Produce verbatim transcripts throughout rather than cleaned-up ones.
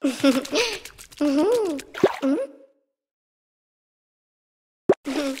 Mm-hmm. Mm-hmm. Mm-hmm.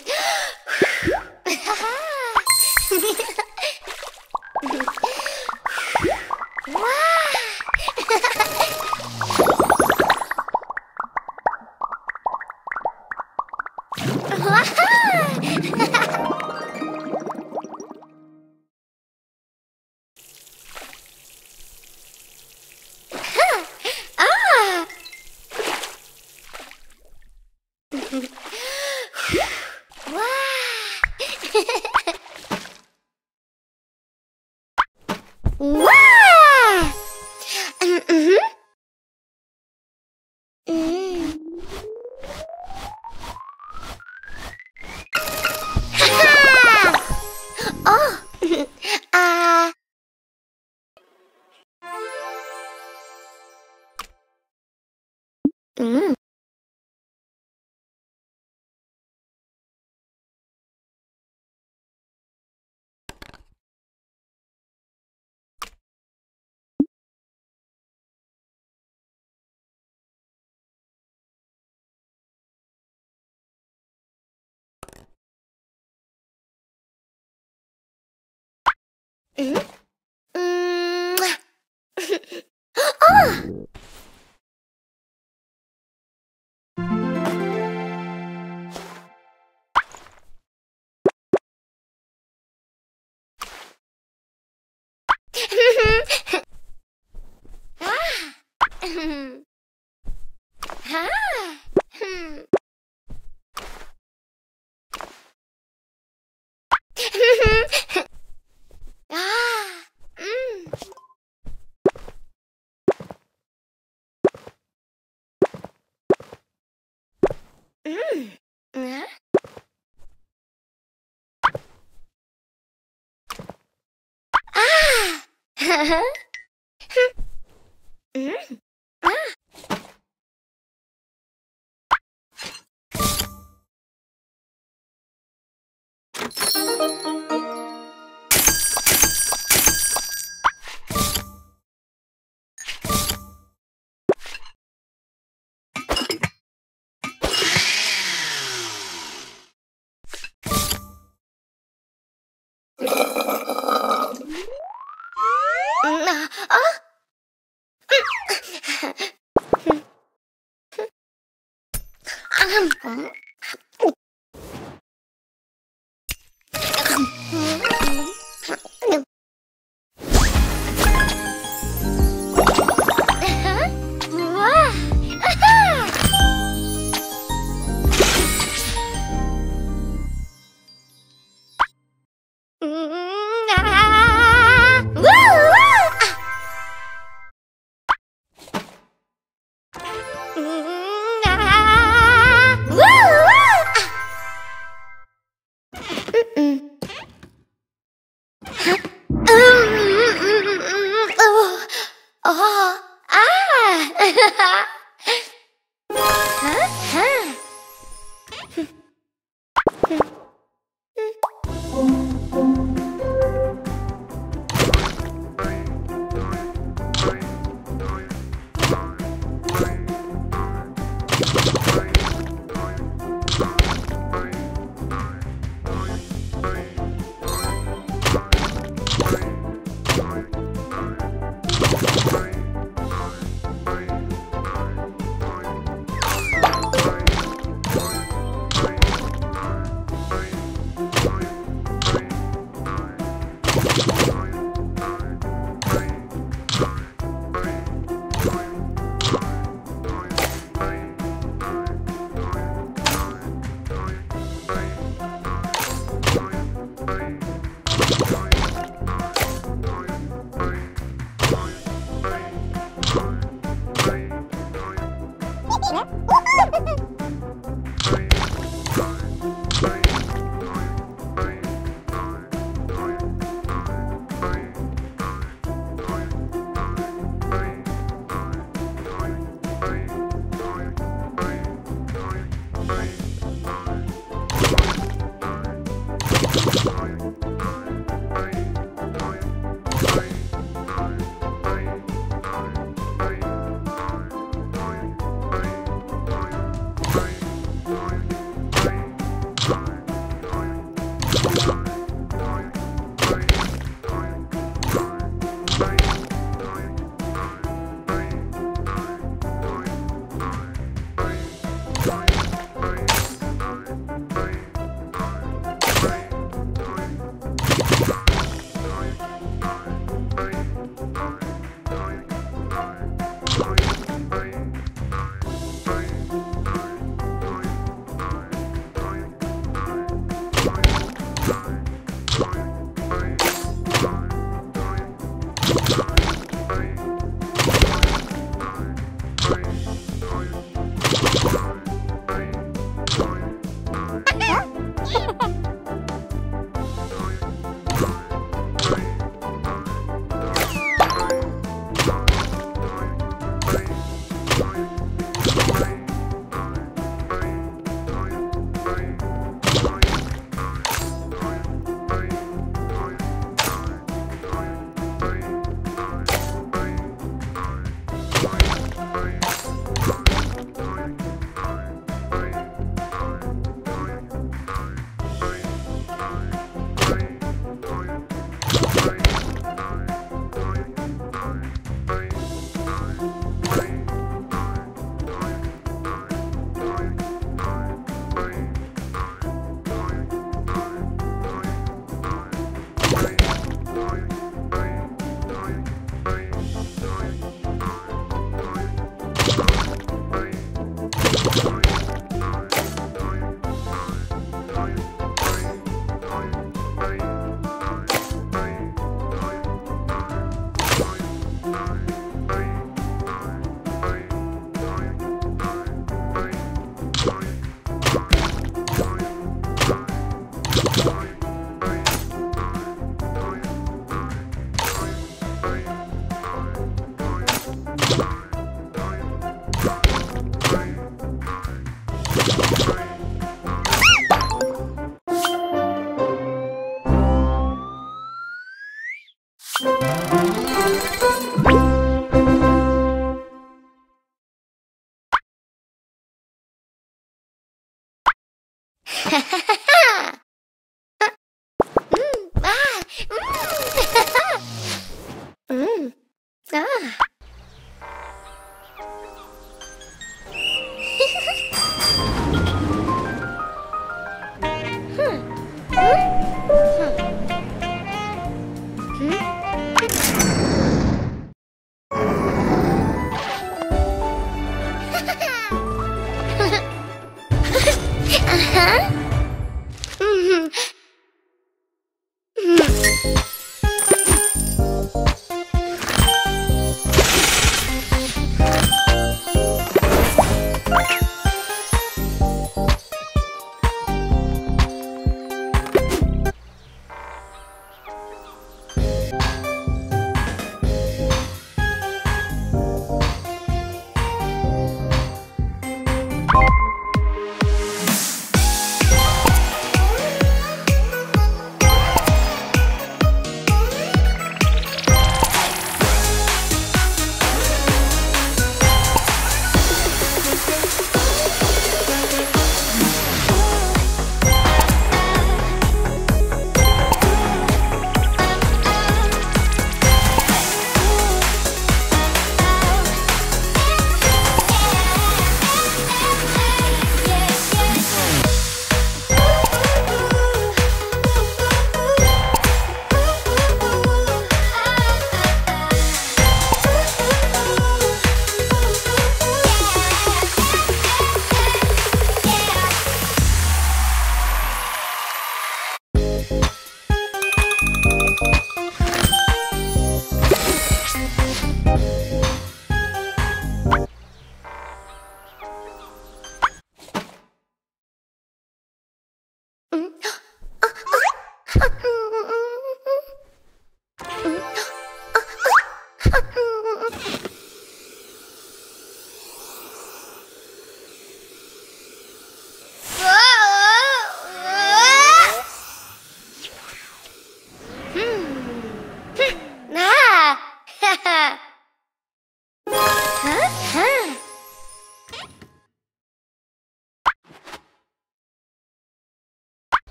Ah! Huh? Mm-hmm. Bye.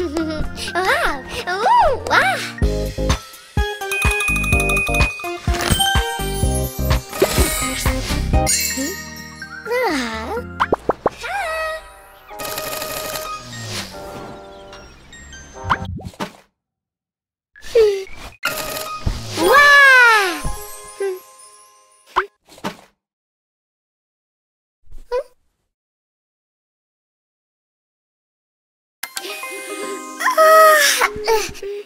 Wow! Ooh, wow! Ugh!